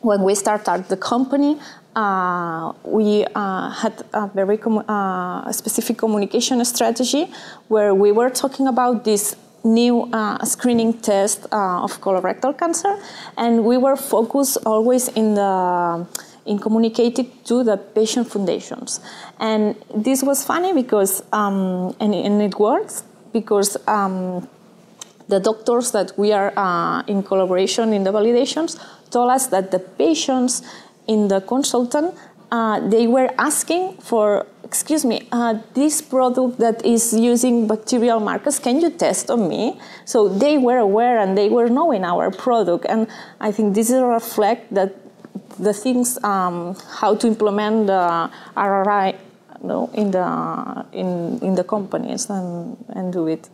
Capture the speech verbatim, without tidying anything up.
When we started the company, uh, we uh, had a very com uh, specific communication strategy where we were talking about this new uh, screening test uh, of colorectal cancer, and we were focused always in the in communicating to the patient foundations. And this was funny because um, and, and it works because um, the doctors that we are uh, in collaboration in the validations told us that the patients in the consultant, uh, they were asking for, excuse me, uh, this product that is using bacterial markers, can you test on me? So they were aware and they were knowing our product. And I think this is a reflect that the things, um, how to implement the R R I you know, in, the, in, in the companies and, and do it.